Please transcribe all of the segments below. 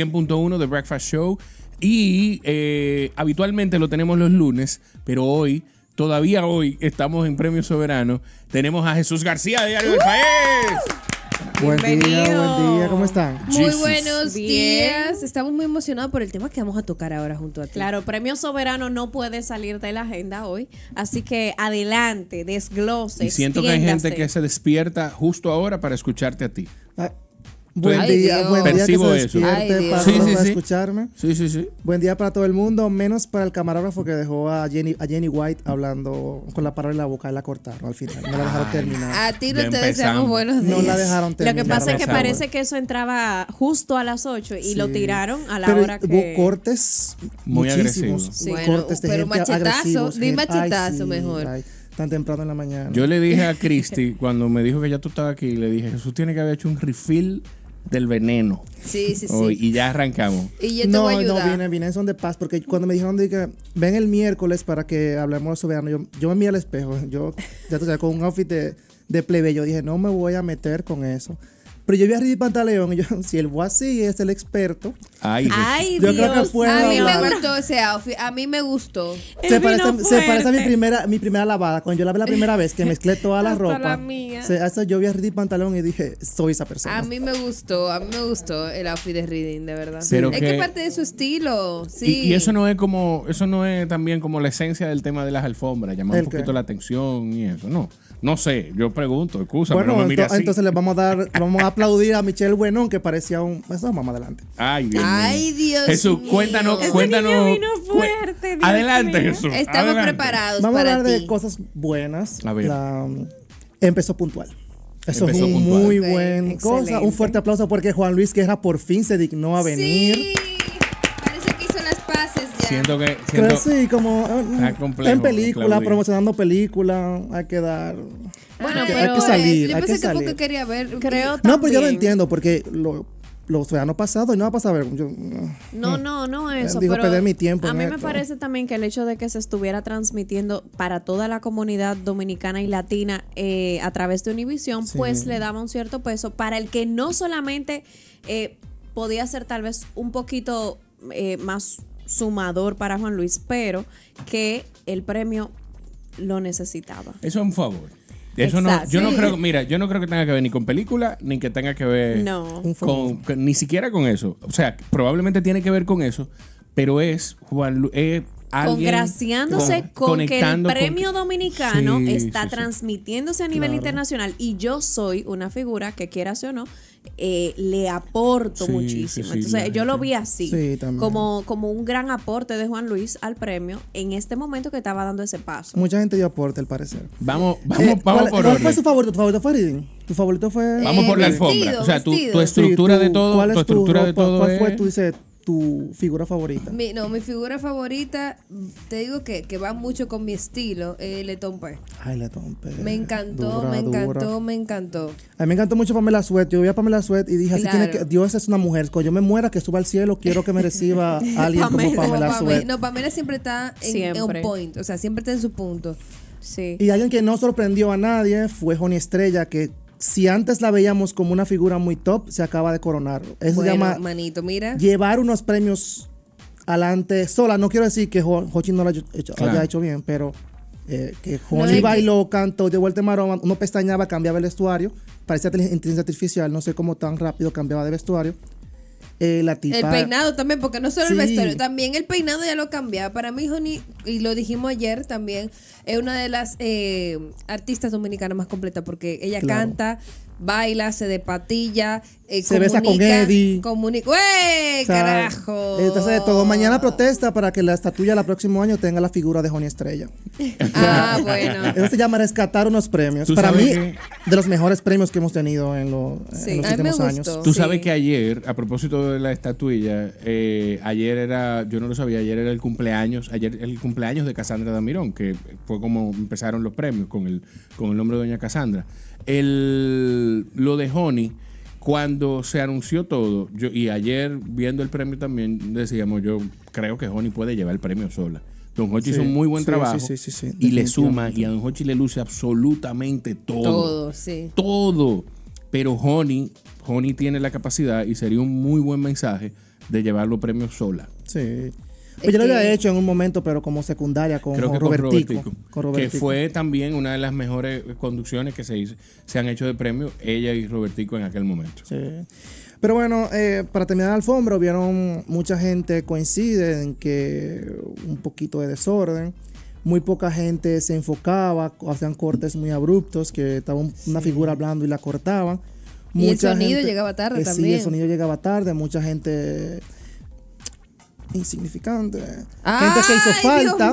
100.1 The Breakfast Show. Y habitualmente lo tenemos los lunes, pero hoy, todavía hoy, estamos en Premio Soberano. Tenemos a Jesús García de Diario del País. Buen día, ¿cómo están? Muy buenos días. Estamos muy emocionados por el tema que vamos a tocar ahora junto a ti. Claro, Premio Soberano no puede salir de la agenda hoy, así que adelante, desglose. Y siento extiéndase. Que hay gente que se despierta justo ahora para escucharte a ti. Ay, buen día que se despierte para escucharme. Sí. Buen día para todo el mundo, menos para el camarógrafo que dejó a Jenny White hablando con la palabra en la boca. Y la cortaron al final, no la dejaron terminar. A ti no te deseamos buenos días. No la dejaron terminar. Lo que pasa es que parece que eso entraba justo a las 8 y lo tiraron a la hora que... Hubo cortes muy agresivos. Sí. Cortes de gente agresivos. Di machetazo mejor. Ay. Tan temprano en la mañana. Yo le dije a Cristi, cuando me dijo que ya tú estabas aquí, le dije, Jesús tiene que haber hecho un refill del veneno. Sí. Y ya arrancamos. Y yo te voy a ayudar. No, viene son de paz, porque cuando me dijeron, dije, ven el miércoles para que hablemos de soberano, yo me miré al espejo, yo ya tú sabes, con un outfit de plebeyo, dije, no me voy a meter con eso. Pero yo vi a Reading Pantaleón y yo, si el Boasí es el experto. Ay, yo Dios. Creo que puedo a mí hablar. Me gustó ese outfit. A mí me gustó. Se parece a mi primera lavada. Cuando yo lavé la primera vez, que mezclé toda la ropa. La mía. Yo vi a Reading Pantaleón y dije, soy esa persona. A mí me gustó el outfit de Reading, de verdad. Sí. Es que parte de su estilo. Sí. Y eso no es como, eso no es también como la esencia del tema de las alfombras, llamar un poquito la atención y eso, ¿no? No sé, yo pregunto, excusa, bueno, pero no me mire así. Entonces vamos a aplaudir a Michelle Bueno, que parecía un... Eso vamos adelante. Ay, Dios mío. Jesús, cuéntanos. Niño vino fuerte, Dios adelante, mío. Jesús. Estamos preparados vamos para a hablar ti. De cosas buenas. A ver. Empezó puntual. Eso es un muy buen cosa. Un fuerte aplauso porque Juan Luis Guerra por fin se dignó a venir. Sí. Siento que sí, como complejo, en película, Claudia. Promocionando película, hay que dar. Bueno, hay que salir. Yo pensé que porque quería ver. Creo no, pues yo lo entiendo, porque los veranos pasados no va a pasar. Pero perder mi tiempo. A mí me parece también que el hecho de que se estuviera transmitiendo para toda la comunidad dominicana y latina a través de Univision, pues le daba un cierto peso para el que no solamente podía ser tal vez un poquito más sumador para Juan Luis, pero que el premio lo necesitaba. Eso es un favor. Yo no creo que tenga que ver ni con película, ni que tenga que ver con ni siquiera con eso. O sea, probablemente tiene que ver con eso, pero es Juan Luis. Congraciándose con que el premio dominicano está transmitiéndose a nivel internacional y yo soy una figura que quieras o no le aporto muchísimo. Entonces yo lo vi así como un gran aporte de Juan Luis al premio en este momento que estaba dando ese paso. Mucha gente dio aporte al parecer. Vamos por orden. ¿Cuál fue su favorito? ¿Tu favorito fue Reading? ¿Tu favorito fue? Vamos por la alfombra. O sea, tu estructura de todo. ¿Cuál fue tu dices? ¿Tu figura favorita? Mi figura favorita, te digo que va mucho con mi estilo, Letompe. Ay, Letompe. Me encantó. A mí me encantó mucho Pamela Sued. Yo vi a Pamela Sued y dije, así tiene que, Dios es una mujer. Cuando yo me muera, que suba al cielo, quiero que me reciba alguien como Pamela Sued. No, Pamela siempre está en un point, o sea, siempre está en su punto. Sí. Y alguien que no sorprendió a nadie fue Johnny Estrella, que si antes la veíamos como una figura muy top, se acaba de coronar. Eso se llama, manito, mira, llevar unos premios adelante sola. No quiero decir que Jochy no lo haya hecho bien, pero que Jochy bailó, cantó, de vuelta en maroma, uno pestañaba, cambiaba el vestuario, parecía inteligencia artificial, no sé cómo tan rápido cambiaba de vestuario. La tipa. El peinado también, porque no solo el vestuario, también el peinado ya lo cambiaba. Para mí, Johnny, y lo dijimos ayer también, es una de las artistas dominicanas más completas, porque ella canta, baila, se despatilla, se comunica, besa con Eddie. ¡Wey, carajo! Entonces, de todo. Mañana protesta para que la estatuilla el próximo año tenga la figura de Johnny Estrella. Bueno. Eso se llama rescatar unos premios. Para mí, de los mejores premios que hemos tenido en los últimos años. Tú sabes que ayer, a propósito de la estatuilla, yo no lo sabía, ayer era el cumpleaños de Cassandra Damirón, que fue como empezaron los premios con el nombre de Doña Cassandra. Lo de Johnny, cuando se anunció todo, y ayer viendo el premio también decíamos, yo creo que Johnny puede llevar el premio sola. Don Jochy hizo un muy buen trabajo y le suma, y a Don Jochy le luce absolutamente todo. Todo. Pero Johnny tiene la capacidad, y sería un muy buen mensaje de llevarlo premios sola. Sí. Yo lo había hecho en un momento, pero como secundaria con Robertico. Que fue también una de las mejores conducciones que se han hecho de premio, ella y Robertico en aquel momento. Sí. Pero bueno, para terminar la alfombra, vieron mucha gente coincide en que un poquito de desorden. Muy poca gente se enfocaba, hacían cortes muy abruptos, que estaba una figura hablando y la cortaban. Y mucha el sonido gente, llegaba tarde también. Sí, el sonido llegaba tarde, mucha gente... insignificante. Gente que hizo falta.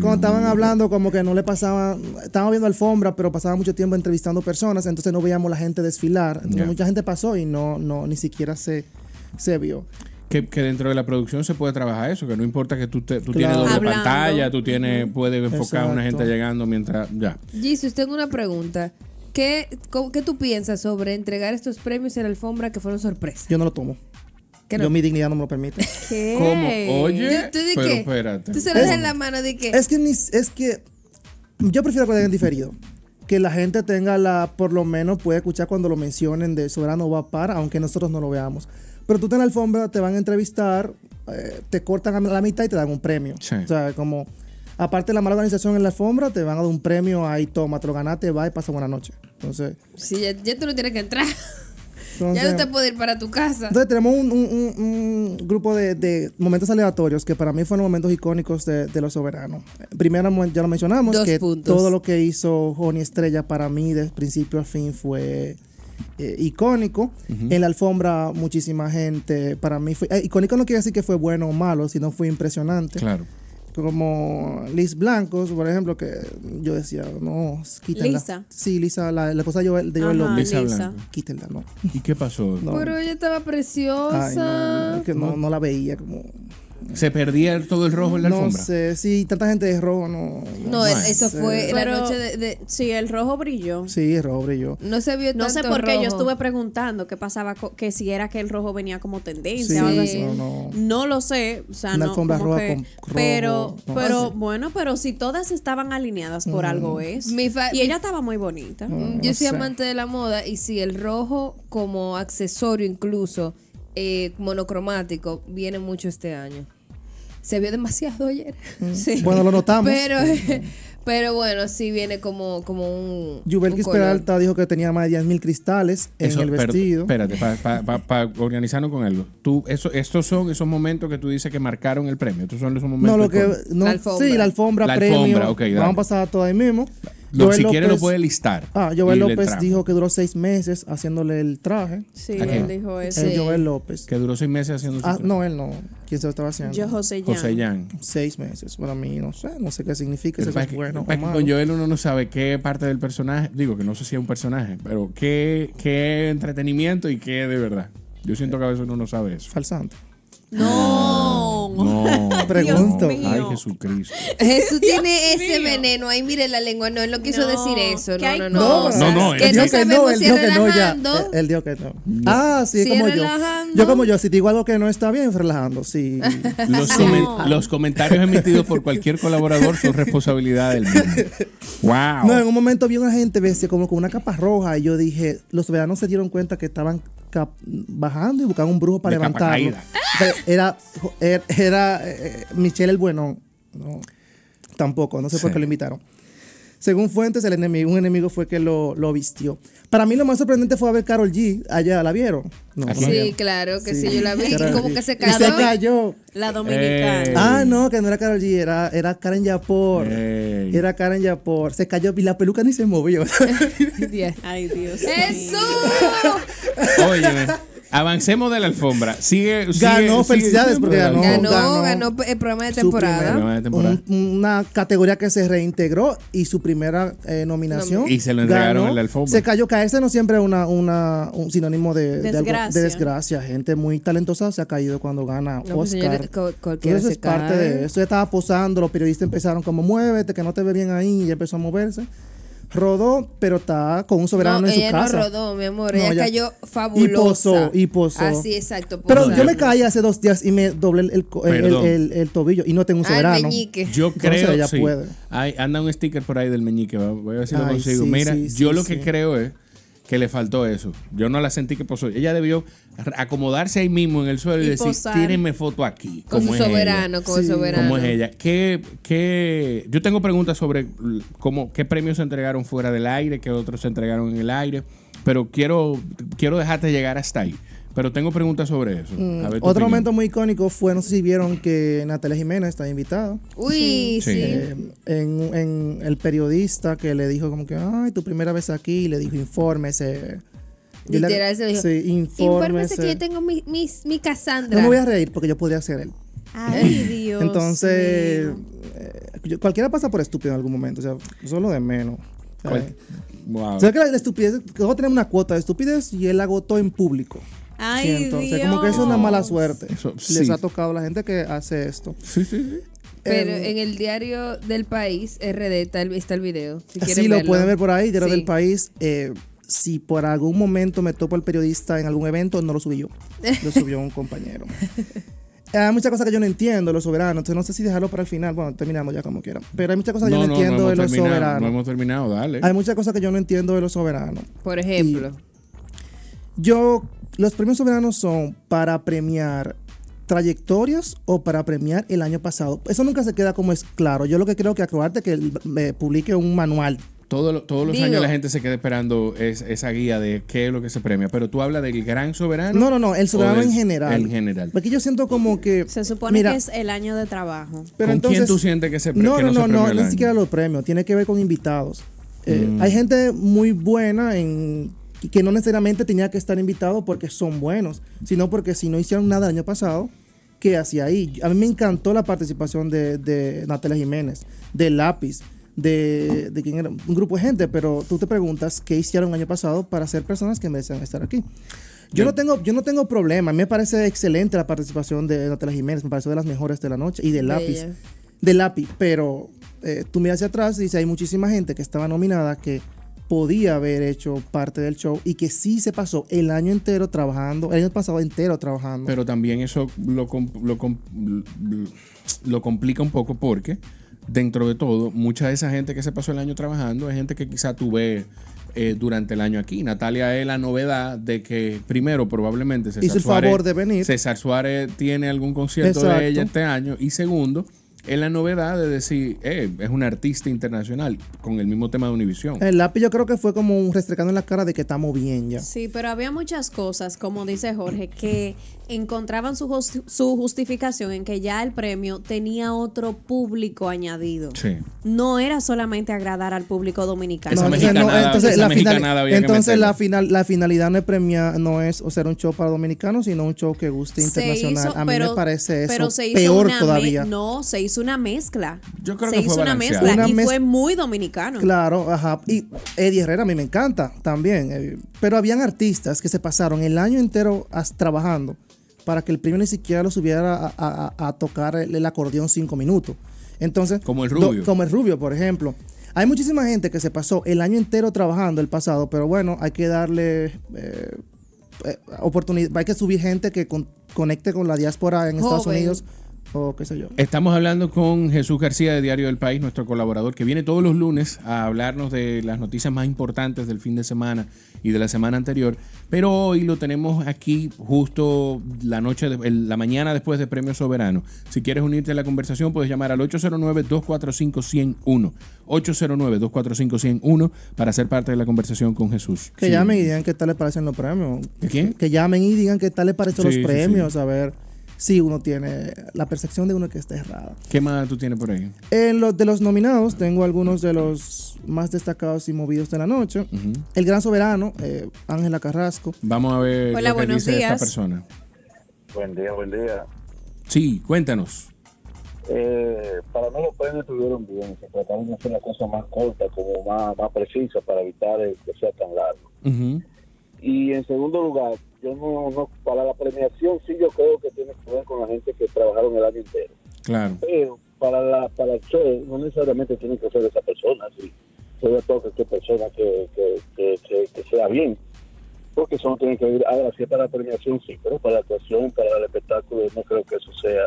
Cuando estaban hablando, como que no le pasaban. Estaban viendo alfombra, pero pasaba mucho tiempo entrevistando personas, entonces no veíamos la gente desfilar. Entonces mucha gente pasó y no ni siquiera se vio. Que dentro de la producción se puede trabajar eso, que no importa que tú tienes doble pantalla, tú tienes, puedes enfocar a una gente llegando mientras. Jesús, tengo una pregunta. ¿Qué tú piensas sobre entregar estos premios en la alfombra que fueron sorpresa? Yo no lo tomo. Yo mi dignidad no me lo permite. ¿Qué? ¿Cómo? Oye, pero espérate. Tú se lo dejas en la mano de qué. Es que yo prefiero que lo hagan diferido. Que la gente tenga por lo menos puede escuchar cuando lo mencionen de Soberano va a par, aunque nosotros no lo veamos. Pero tú en la alfombra te van a entrevistar, te cortan a la mitad y te dan un premio. Sí. O sea, como aparte de la mala organización en la alfombra, te van a dar un premio, ahí toma, te lo ganaste, va y pasa buena noche. Entonces. Sí, ya tú no tienes que entrar. Entonces, ya no te puedes ir para tu casa. Entonces tenemos un grupo de momentos aleatorios que para mí fueron momentos icónicos de Los Soberanos. Primero ya lo mencionamos, todo lo que hizo Johnny Estrella para mí de principio a fin fue icónico. En la alfombra muchísima gente, para mí fue icónico, no quiere decir que fue bueno o malo, sino fue impresionante. Claro. Como Liz Blanco, por ejemplo, que yo decía, no, quítenla. Lisa. Sí, Lisa, la esposa de Joel López. Quítenla, no. ¿Y qué pasó? No. Pero ella estaba preciosa. Ay, no, es que no la veía como... ¿Se perdía todo el rojo en la alfombra? No sé, sí, tanta gente de rojo, no eso fue la noche de... Sí, el rojo brilló. Sí, el rojo brilló. No se vio tanto rojo. No sé por qué, yo estuve preguntando qué pasaba, que si era que el rojo venía como tendencia. Sí, o algo así. No lo sé, o sea, una alfombra roja que, con rojo. Pero bueno, pero si todas estaban alineadas por algo es. Y ella estaba muy bonita. Yo soy amante de la moda y si el rojo como accesorio incluso... monocromático viene mucho este año. Se vio demasiado ayer. Sí. Bueno, lo notamos. Pero bueno, sí viene como un. Jubel Peralta dijo que tenía más de 10.000 cristales en el vestido. Espérate, para organizarnos con algo. Estos son esos momentos que tú dices que marcaron el premio. Estos son esos momentos. La alfombra. Sí, la alfombra, premio. Okay, vamos a pasar todo ahí mismo. Si quiere lo puede listar. Joel López dijo que duró 6 meses haciéndole el traje. Sí, él dijo eso. Joel López. Que duró 6 meses haciéndose el traje. No, él no. ¿Quién se lo estaba haciendo? Yo, José Yan. 6 meses. Para mí, no sé qué significa. Eso es bueno. Con Joel uno no sabe qué parte del personaje, digo que no sé si es un personaje, pero qué entretenimiento y qué de verdad. Yo siento que a veces uno no sabe eso. Falsante. No, pregunto. Ay, Jesucristo. Jesús tiene ese veneno. Ay, mire la lengua. No, él no quiso decir eso. No. Él dijo que no. Él dijo que no. Sí, como yo. Yo como yo. Si te digo algo que no está bien, relajando. Sí. Los comentarios emitidos por cualquier colaborador son responsabilidad del mismo. Wow. No, en un momento vi una gente bestia como con una capa roja y yo dije, los soberanos se dieron cuenta que estaban bajando y buscaban un brujo para levantarlo. Era Michelle el Bueno. No, tampoco, no sé por qué lo invitaron. Según fuentes, un enemigo fue que lo vistió. Para mí lo más sorprendente fue ver Karol G. Allá, ¿la vieron? Sí, claro que sí, yo la vi. Como que se cayó. Se cayó. La dominicana. No, que no era Karol G, era Karen Yapoort. Era Karen Yapoort. Se cayó y la peluca ni se movió. Ay, Dios. ¡Eso! Óyeme. Avancemos de la alfombra. Ganó, felicidades porque ganó el programa de temporada. Una categoría que se reintegró y su primera nominación. Y se lo entregaron en la alfombra. Se cayó. Caerse no siempre es un sinónimo de desgracia. Gente muy talentosa se ha caído cuando gana Oscar. Eso es parte de eso. Ya estaba posando, los periodistas empezaron como muévete, que no te ve bien ahí. Y empezó a moverse. Rodó, pero está con un soberano en su casa. No, ella no rodó, mi amor. Ella cayó fabulosa. Y posó. Así, exacto. Pero yo me caí hace 2 días y me doblé el tobillo y no tengo un soberano. Meñique. Yo creo que ella puede. Anda un sticker por ahí del meñique. Voy a ver si lo consigo. Mira, yo lo que creo es que le faltó eso. Yo no la sentí que posó. Ella debió acomodarse ahí mismo en el suelo y decir, tírenme foto aquí. Con su soberano, con el soberano. Como es ella. ¿Qué? Yo tengo preguntas sobre cómo, qué premios se entregaron fuera del aire, qué otros se entregaron en el aire, pero quiero dejarte llegar hasta ahí. Pero tengo preguntas sobre eso. A ver, otro momento muy icónico fue, no sé si vieron que Natalia Jiménez está invitada. Uy, sí. En el periodista que le dijo como que, ay, tu primera vez aquí, le dijo, infórmese. Literal se dijo, sí, infórmese que yo tengo mi Cassandra. No me voy a reír porque yo podría ser él. Ay, Dios. Entonces, cualquiera pasa por estúpido en algún momento, o sea, eso es lo de menos. Wow. O sea, que la estupidez, nosotros tenemos una cuota de estupidez y él la agotó en público. Ay, entonces, Dios. Como que eso es una mala suerte. Eso, sí. Les ha tocado a la gente que hace esto. Sí, sí, sí. Pero en el Diario del País, RD, está el video. Si sí, lo pueden ver por ahí, Diario del País. Si por algún momento me topo al periodista en algún evento, no lo subí yo. Lo subió un compañero. Hay muchas cosas que yo no entiendo de Los Soberanos. Entonces, no sé si dejarlo para el final. Bueno, terminamos ya como quieran. Pero hay muchas cosas que yo no entiendo de Los Soberanos. No hemos terminado, dale. Hay muchas cosas que yo no entiendo de Los Soberanos. Por ejemplo. Los premios soberanos son para premiar trayectorias o para premiar el año pasado. Eso nunca se queda como es claro. Yo lo que creo que Acroarte que publique un manual. Todos los años la gente se queda esperando esa guía de qué es lo que se premia. Pero tú hablas del gran soberano. No, el soberano en general. En general. Porque yo siento como que... Se supone que es el año de trabajo. Pero ¿con entonces, quién tú sientes que se premia? No, ni siquiera los premios. Tiene que ver con invitados. Hay gente muy buena en... que no necesariamente tenía que estar invitado porque son buenos, sino porque si no hicieron nada el año pasado, ¿qué hacía ahí? A mí me encantó la participación de Natalia Jiménez, de Lápiz, de quién era, un grupo de gente, pero tú te preguntas qué hicieron el año pasado para ser personas que merecen estar aquí. Yo no tengo problema, a mí me parece excelente la participación de Natalia Jiménez, me pareció de las mejores de la noche, y de Lápiz, pero tú miras hacia atrás y dices, hay muchísima gente que estaba nominada que podía haber hecho parte del show y que sí se pasó el año entero trabajando, el año pasado entero trabajando. Pero también eso lo complica un poco porque dentro de todo, mucha de esa gente que se pasó el año trabajando es gente que quizá tú ves durante el año aquí. Natalia es la novedad de que primero probablemente César Suárez tiene algún concierto de ella este año y segundo... es la novedad de decir, es una artista internacional con el mismo tema de Univision. El Lápiz yo creo que fue como un restrecando en la cara de que estamos bien ya. Sí, pero había muchas cosas, como dice Jorge, que encontraban su justificación en que ya el premio tenía otro público añadido. Sí. No era solamente agradar al público dominicano. Entonces la finalidad no es premiar, no es hacer un show para dominicanos, sino un show que guste internacional. A mí me parece eso peor todavía. No, se hizo una mezcla. Yo creo que fue una mezcla y fue muy dominicano. Claro, ajá. Y Eddie Herrera a mí me encanta también. Pero habían artistas que se pasaron el año entero trabajando para que el premio ni siquiera los hubiera a tocar el acordeón 5 minutos. Entonces, como el Rubio. Como el Rubio, por ejemplo. Hay muchísima gente que se pasó el año entero trabajando el pasado, pero bueno, hay que darle oportunidad. Hay que subir gente que conecte con la diáspora en Estados Unidos. O qué sé yo. Estamos hablando con Jesús García de Diario del País, nuestro colaborador que viene todos los lunes a hablarnos de las noticias más importantes del fin de semana y de la semana anterior, pero hoy lo tenemos aquí justo la mañana después de Premio Soberano. Si quieres unirte a la conversación puedes llamar al 809-245-101 809-245-101 para ser parte de la conversación con Jesús. Que llamen y digan qué tal les parecen los premios. ¿Quién? Que llamen y digan qué tal les parecen los premios, a ver. Sí, uno tiene la percepción de uno que está errada. ¿Qué más tú tienes por ahí? De los nominados, tengo algunos de los más destacados y movidos de la noche. El gran soberano, Ángela Carrasco. Vamos a ver lo que dice esta persona. Buen día, buen día. Sí, cuéntanos. Para mí los premios estuvieron bien. Se trataron de hacer una cosa más corta, como más precisa, para evitar que sea tan largo. Y en segundo lugar, yo no, para la premiación sí yo creo que tiene que ver con la gente que trabajaron el año entero. Claro. Pero para el show no necesariamente tiene que ser esa persona, sí. Sobre todo que es persona que sea bien. Porque eso no tiene que ver, ahora sí para la premiación sí, pero para la actuación, para el espectáculo no creo que eso sea,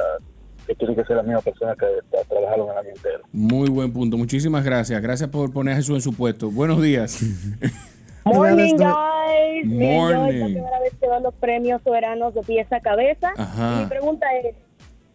que tiene que ser la misma persona que trabajaron el año entero. Muy buen punto, muchísimas gracias. Gracias por poner a Jesús en su puesto. Buenos días. Morning, guys. Morning. Es la primera vez que van los premios soberanos de pies a cabeza. Ajá. Y mi pregunta es,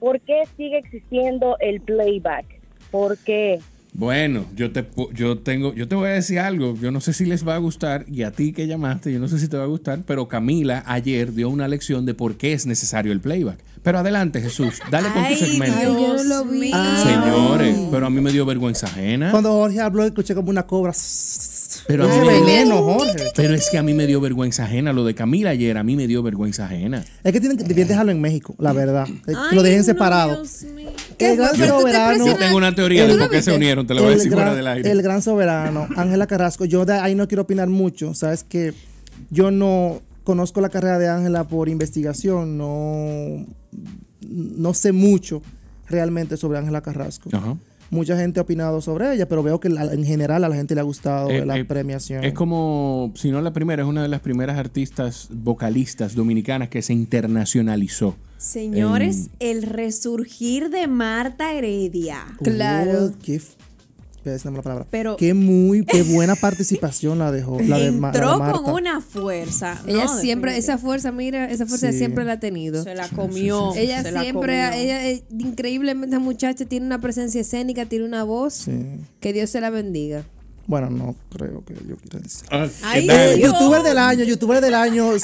¿por qué sigue existiendo el playback? ¿Por qué? Bueno, yo te voy a decir algo. Yo no sé si les va a gustar, y a ti que llamaste, yo no sé si te va a gustar, pero Camila ayer dio una lección de por qué es necesario el playback. Pero adelante, Jesús, dale con tu segmento. Ay, yo lo vi. Señores, pero a mí me dio vergüenza ajena. Cuando Jorge habló, escuché como una cobra. Pero, pero es que a mí me dio vergüenza ajena. Lo de Camila ayer, a mí me dio vergüenza ajena. Es que tienen que dejarlo en México, la verdad. Ay, que lo dejen separado. Yo tengo una teoría de por qué se unieron, te la voy a decir fuera del aire. El gran soberano, Ángela Carrasco. Yo de ahí no quiero opinar mucho. Sabes que yo no conozco la carrera de Ángela por investigación. No sé mucho realmente sobre Ángela Carrasco. Ajá. Mucha gente ha opinado sobre ella, pero veo que en general a la gente le ha gustado la premiación. Es como, si no la primera, es una de las primeras artistas vocalistas dominicanas que se internacionalizó. Señores, el resurgir de Marta Heredia. Claro. Qué buena participación la dejó. Entró con una fuerza. Ella siempre, esa fuerza siempre la ha tenido. Se la comió. Ella siempre, ella increíblemente, esa muchacha tiene una presencia escénica, tiene una voz. Sí. Que Dios se la bendiga. Bueno, no creo que yo quiera decir. Youtuber del año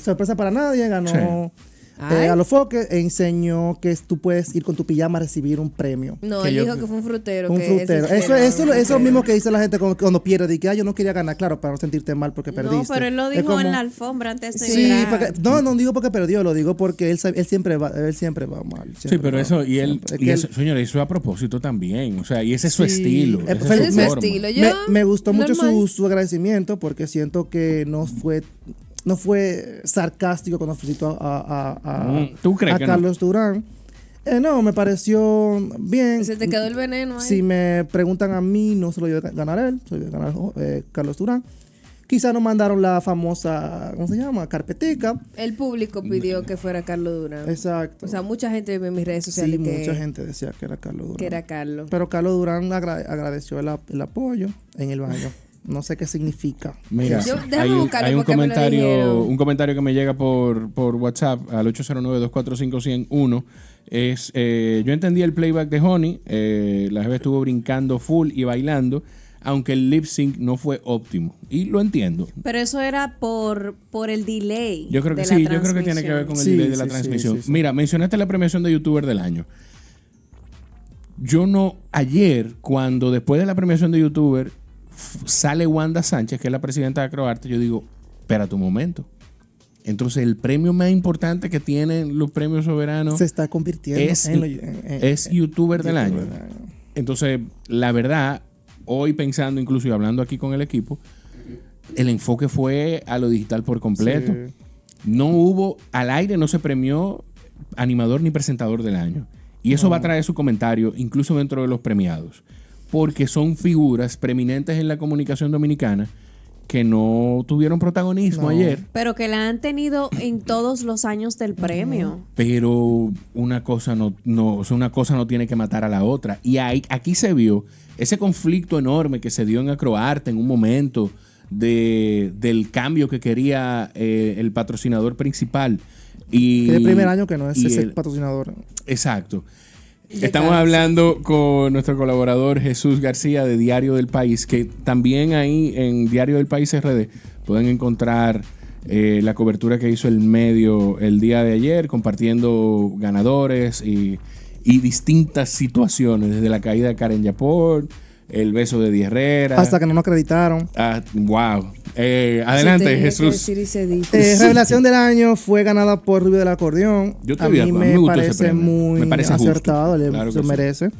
sorpresa para nadie, ganó. Sí. A los foques enseñó que tú puedes ir con tu pijama a recibir un premio. No, él dijo que fue un frutero. Eso es lo mismo que dice la gente cuando pierde. Dice que yo no quería ganar, claro, para no sentirte mal porque perdiste. No, pero él lo dijo como en la alfombra antes de entrar. Sí, no digo porque perdió, lo digo porque él siempre va mal. Siempre sí, pero va, eso, y él, es que señor, eso a propósito también. O sea, y ese es su estilo. Es su estilo. Me gustó mucho su agradecimiento porque siento que no fue sarcástico cuando felicitó a Carlos Durán. No, me pareció bien. Se te quedó el veneno. Si me preguntan a mí, no se lo iba a ganar él, se lo iba a ganar Carlos Durán. Quizá nos mandaron la famosa, ¿cómo se llama? Carpetica. El público pidió que fuera Carlos Durán. Exacto. O sea, mucha gente en mis redes sociales. Sí, mucha gente decía que era Carlos Durán. Pero Carlos Durán agradeció el apoyo en el baño. No sé qué significa. Mira, hay un comentario que me llega por WhatsApp al 809-245-101. Es, yo entendí el playback de Honey. La jefa estuvo brincando full y bailando, aunque el lip sync no fue óptimo. Y lo entiendo. Pero eso era por el delay. Yo creo que sí, yo creo que tiene que ver con el delay de la transmisión. Mira, mencionaste la premiación de YouTuber del año. Yo no, ayer, cuando después de la premiación de YouTuber sale Wanda Sánchez, que es la presidenta de Acroarte, yo digo, espera tu momento. Entonces el premio más importante que tienen los premios soberanos se está convirtiendo en YouTuber del año. Entonces, la verdad, hoy pensando, incluso hablando aquí con el equipo, el enfoque fue a lo digital por completo. Sí. No hubo, al aire no se premió animador ni presentador del año. Y eso va a traer su comentario, incluso dentro de los premiados, porque son figuras preeminentes en la comunicación dominicana que no tuvieron protagonismo ayer. Pero que la han tenido en todos los años del premio. Pero una cosa no tiene que matar a la otra. Y aquí se vio ese conflicto enorme que se dio en Acroarte en un momento del cambio que quería el patrocinador principal. Y es el primer año que no es ese patrocinador. Exacto. Estamos hablando con nuestro colaborador Jesús García de Diario del País, que también ahí en Diario del País RD pueden encontrar la cobertura que hizo el medio el día de ayer, compartiendo ganadores y distintas situaciones, desde la caída de Karen Yapoort, el beso de Eddie Herrera. Hasta que no nos acreditaron. Ah, wow. Adelante, Jesús. Revelación del año fue ganada por Rubio del Acordeón. A mí me parece acertado. Claro, se merece.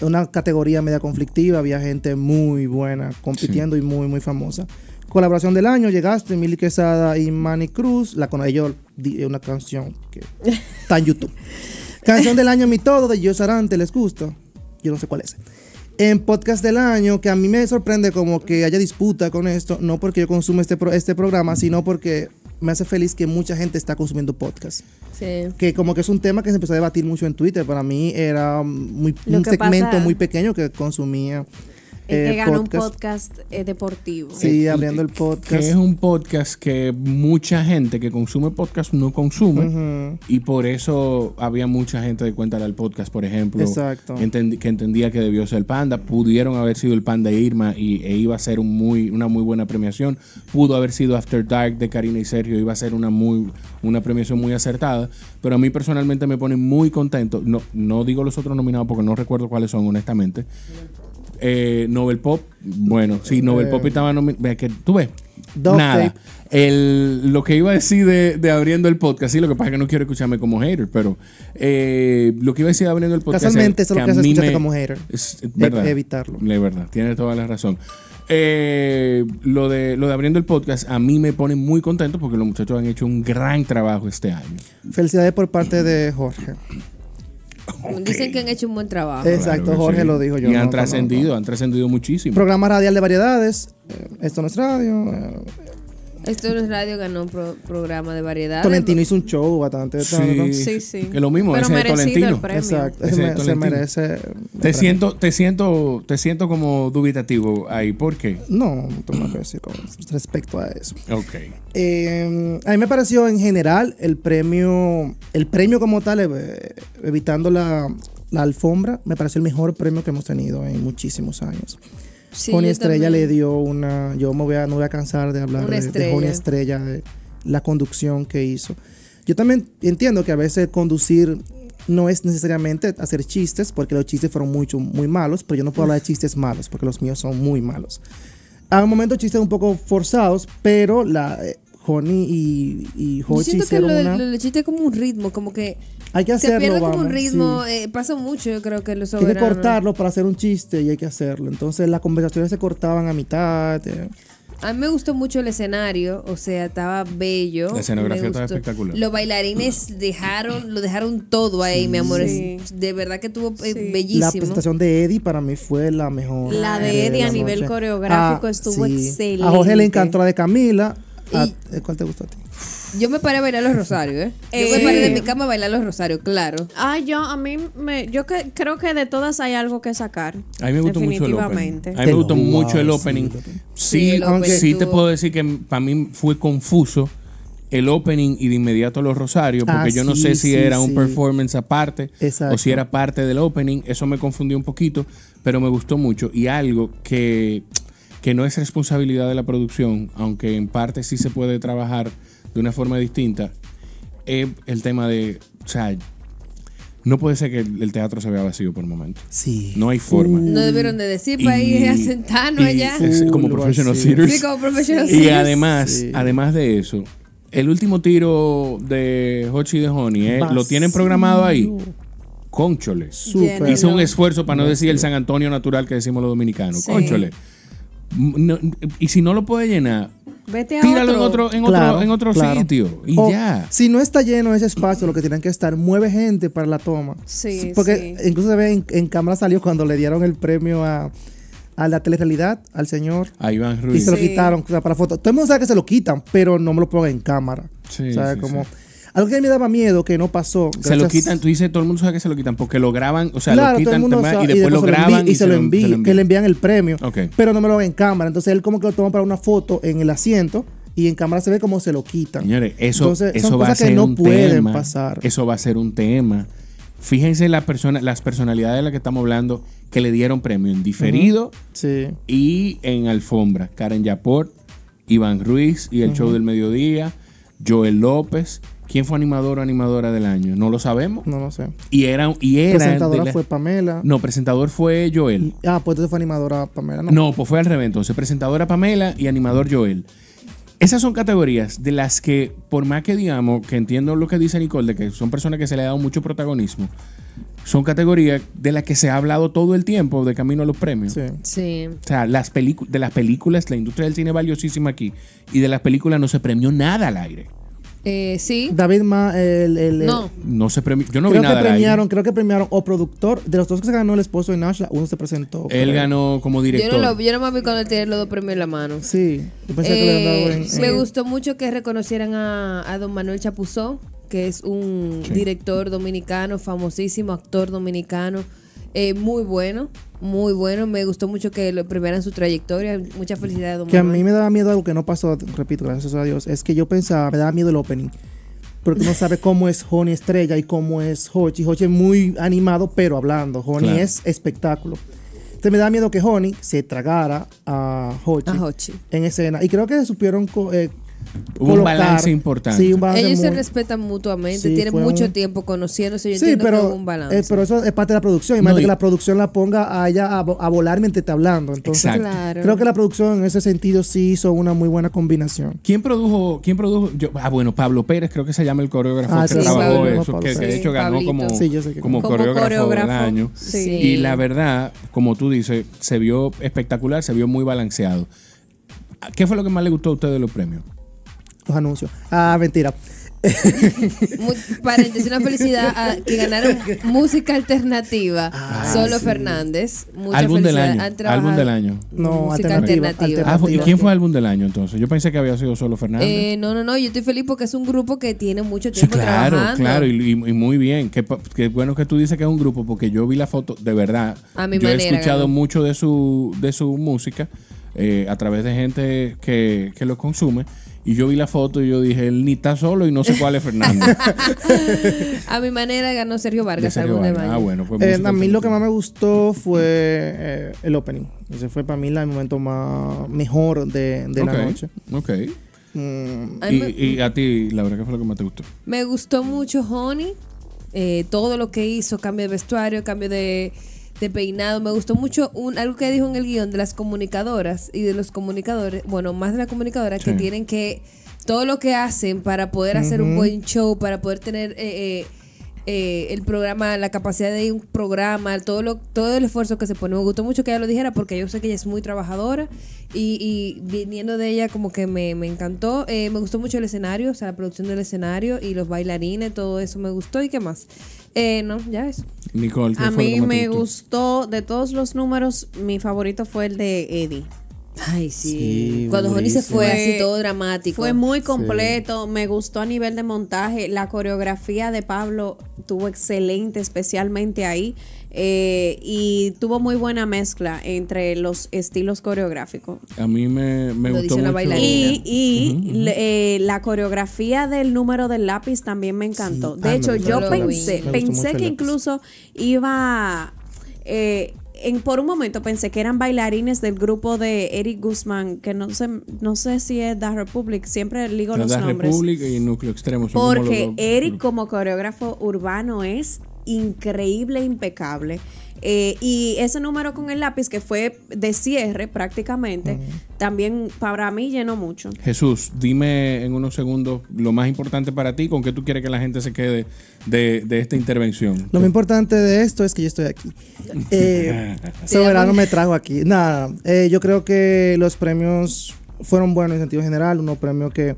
Una categoría media conflictiva. Había gente muy buena compitiendo y muy, muy famosa. Colaboración del año, llegaste, Mili Quesada y Manny Cruz. Ellos una canción que está en YouTube. Canción del año, Mi Todo, de Jos Arante. ¿Les gusta? Yo no sé cuál es. En podcast del año, que a mí me sorprende como que haya disputa con esto, no porque yo consumo este programa, sino porque me hace feliz que mucha gente está consumiendo podcast. Sí. Que como que es un tema que se empezó a debatir mucho en Twitter. Para mí era un segmento muy pequeño que consumía El que ganó un podcast deportivo. Sí, abriendo el podcast. Que es un podcast que mucha gente que consume podcast no consume. Y por eso había mucha gente de cuenta del podcast, por ejemplo. Exacto. Que entendía que debió ser el Panda. Pudieron haber sido el Panda de Irma e iba a ser una muy buena premiación. Pudo haber sido After Dark de Karina y Sergio. Iba a ser una premiación muy acertada. Pero a mí personalmente me pone muy contento. No digo los otros nominados porque no recuerdo cuáles son, honestamente. Nobel Pop, bueno, sí, Nobel Pop estaba nominado. ¿Tú ves? Nada. Lo que iba a decir de abriendo el podcast, sí, lo que pasa es que no quiero escucharme como hater, pero lo que iba a decir de abriendo el podcast. Casualmente, eso es lo que hace escucharte como hater. Es verdad. Evitarlo. Es verdad, tienes toda la razón. Lo de abriendo el podcast a mí me pone muy contento porque los muchachos han hecho un gran trabajo este año. Felicidades por parte de Jorge. Okay. Dicen que han hecho un buen trabajo. Exacto, claro, Jorge sí. Lo dijo yo. Y han trascendido muchísimo. Programa radial de variedades. Esto no es radio. Esto no es radio, ganó un programa de variedades. Tolentino hizo un show bastante. Sí. Que lo mismo, pero ese merecido Tolentino. El premio. Exacto, se merece. Te siento como dubitativo ahí. ¿Por qué? No, no tengo nada que decir con respecto a eso. Ok. A mí me pareció en general el premio como tal, evitando la alfombra, me pareció el mejor premio que hemos tenido en muchísimos años. Sí, Johnny Estrella también le dio una. No voy a cansar de hablar de Johnny Estrella, de la conducción que hizo. Yo también entiendo que a veces conducir no es necesariamente hacer chistes, porque los chistes fueron muy malos, pero yo no puedo hablar de chistes malos, porque los míos son muy malos. A un momento chistes un poco forzados, pero Johnny y Jochy hicieron una. Los chistes como un ritmo, como que. Hay que hacerlo. Se pierde como un ritmo, sí. Pasa mucho, yo creo que en Los Soberanos. Hay que cortarlo para hacer un chiste y hay que hacerlo. Entonces las conversaciones se cortaban a mitad. A mí me gustó mucho el escenario, o sea, estaba bello. La escenografía estaba espectacular. Los bailarines lo dejaron todo ahí, sí, mi amor. Sí. De verdad que estuvo bellísimo. La presentación de Eddie para mí fue la mejor. La de Eddie a nivel coreográfico estuvo excelente. A Jorge le encantó la de Camila. ¿Cuál te gustó a ti? Yo me paré a bailar Los Rosarios, yo me paré de mi cama a bailar Los Rosarios, claro. Creo que de todas hay algo que sacar. A mí me gustó mucho el opening. A mí me gustó mucho el opening. Sí, te puedo decir que para mí fue confuso el opening y de inmediato Los Rosarios, porque yo no sé si era un performance aparte. Exacto. O si era parte del opening. Eso me confundió un poquito, pero me gustó mucho. Y algo que no es responsabilidad de la producción, aunque en parte sí se puede trabajar de una forma distinta, es el tema de, o sea, no puede ser que el teatro se vea vacío por el momento. Sí. No hay forma. No debieron de decir para ir a sentarnos allá. Como professional series. Sí, como professional series. Y además de eso, el último tiro de Jochy y de Honey, lo tienen programado ahí. Cónchole. Super. Hizo un esfuerzo para no decir el San Antonio natural que decimos los dominicanos. Sí. Cónchole. No, y si no lo puede llenar, vete a tíralo en otro sitio y ya. Si no está lleno ese espacio, lo que tienen que estar, mueve gente para la toma. Sí, porque incluso se ve en cámara salió cuando le dieron el premio a la telerrealidad, al señor. A Iván Ruiz. Y se lo quitaron, o sea, para fotos. Todo el mundo sabe que se lo quitan, pero no me lo pongan en cámara. Sí, algo que me daba miedo que no pasó. Se lo quitan, tú dices, todo el mundo sabe que se lo quitan porque lo graban, o sea, claro, lo quitan y después lo graban y se lo envían. Que le envían el premio, pero no me lo ven en cámara. Entonces él como que lo toma para una foto en el asiento y en cámara se ve como se lo quitan. Señores, eso va a ser un tema. Son cosas que no pueden pasar. Eso va a ser un tema. Fíjense las personalidades de las que estamos hablando que le dieron premio en diferido y en alfombra. Karen Yapoort, Iván Ruiz y el show del mediodía, Joel López. ¿Quién fue animador o animadora del año? No lo sabemos. No lo sé. Y era presentadora fue Pamela. No, presentador fue Joel. Pues entonces fue animadora Pamela. No, pues fue al revés. Entonces, presentadora Pamela y animador Joel. Esas son categorías de las que, por más que digamos, que entiendo lo que dice Nicole, de que son personas que se le ha dado mucho protagonismo, son categorías de las que se ha hablado todo el tiempo de camino a los premios. Sí. O sea, de las películas, la industria del cine es valiosísima aquí, y de las películas no se premió nada al aire. Sí. David Ma, no se premió. Yo no vi nada. Creo que premiaron o productor. De los dos que se ganó el esposo de Nashla, uno se presentó. Él ganó como director. Yo no me vi cuando él tenía los dos premios en la mano. Sí. Me gustó mucho que reconocieran a don Manuel Chapuzón, que es un director dominicano, famosísimo actor dominicano, muy bueno. Muy bueno, me gustó mucho que lo premiaran su trayectoria. Mucha felicidad, don Manuel. Que a mí me daba miedo algo que no pasó, repito, gracias a Dios. Es que yo pensaba, me daba miedo el opening, porque uno sabe cómo es Honey Estrella y cómo es Jochy. Jochy es muy animado, pero hablando. Honey claro. es espectáculo. Entonces me da miedo que Honey se tragara a Jochy en escena. Y creo que supieron colocar un balance importante. Sí, un balance. Ellos se respetan mutuamente, sí, tienen mucho tiempo conociéndose. Yo sí, entiendo que hubo un balance. Pero eso es parte de la producción. Imagínate que la producción la ponga a ella a volar mientras está hablando. Entonces, claro. Creo que la producción en ese sentido sí hizo una muy buena combinación. ¿Quién produjo? Bueno, Pablo Pérez, creo que se llama el coreógrafo que trabajó eso. Que de hecho ganó como coreógrafo del año. Sí. Y la verdad, como tú dices, se vio espectacular, se vio muy balanceado. ¿Qué fue lo que más le gustó a usted de los premios? Los anuncios. Ah, mentira. Paréntesis, una felicidad que ganaron música alternativa. Solo sí. Fernández. Mucha álbum felicidad. Álbum del año. No, música alternativa. ¿Y quién fue álbum del año entonces? Yo pensé que había sido solo Fernández. No. Yo estoy feliz porque es un grupo que tiene mucho tiempo trabajando. Claro. Y muy bien. Qué bueno que tú dices que es un grupo, porque yo vi la foto, de verdad. A mi manera. Yo he escuchado mucho de su música a través de gente que lo consume. Y yo vi la foto y yo dije, él ni está solo y no sé cuál es Fernández. A mi manera ganó Sergio Vargas. De Sergio Vargas. Bueno, pues a mí lo que más me gustó fue el opening. Ese fue para mí el momento mejor de la noche. Ok. ¿Y a ti, Laura, qué fue lo que más te gustó? Me gustó mucho Honey. Todo lo que hizo, cambio de vestuario, cambio de peinado. Me gustó mucho algo que dijo en el guión de las comunicadoras y de los comunicadores, bueno, más de la comunicadora, sí, que tienen que, todo lo que hacen para poder hacer un buen show, para poder tener el programa, la capacidad de un programa, todo el esfuerzo que se pone. Me gustó mucho que ella lo dijera, porque yo sé que ella es muy trabajadora y viniendo de ella como que me encantó. Me gustó mucho el escenario, o sea, la producción del escenario y los bailarines, todo eso me gustó. ¿Y qué más? No, ya eso. Nicole, a mí me gustó de todos los números, mi favorito fue el de Eddie. Ay, sí. Cuando Johnny se fue así todo dramático. Fue muy completo. Sí. Me gustó a nivel de montaje. La coreografía de Pablo tuvo excelente, especialmente ahí. Y tuvo muy buena mezcla entre los estilos coreográficos. A mí me gustó mucho. La coreografía del número del lápiz también me encantó. Sí. De hecho, yo pensé que incluso iba... por un momento pensé que eran bailarines del grupo de Eric Guzmán, que no sé si es The Republic, siempre digo los nombres. The Republic y Núcleo Extremo. Porque Eric como coreógrafo urbano es increíble, impecable. Y ese número con el lápiz que fue de cierre prácticamente, también para mí llenó mucho. Jesús, dime en unos segundos lo más importante para ti, con qué tú quieres que la gente se quede de esta intervención. Lo más importante de esto es que yo estoy aquí. Soberano me trajo aquí. Nada, yo creo que los premios fueron buenos en sentido general. Unos premios que...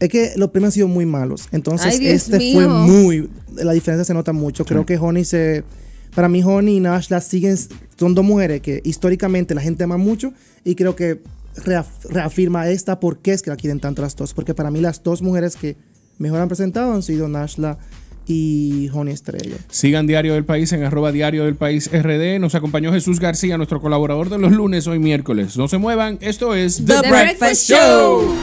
Es que los premios han sido muy malos. Entonces fue muy... La diferencia se nota mucho. Creo que Honey se... Para mí, Honey y Nashla son dos mujeres que históricamente la gente ama mucho, y creo que reafirma esta por qué es que la quieren tanto las dos. Porque para mí las dos mujeres que mejor han presentado han sido Nashla y Johnny Estrella. Sigan Diario del País en @diariodelpaisrd. Nos acompañó Jesús García, nuestro colaborador de los lunes, hoy miércoles. No se muevan, esto es The Breakfast Show.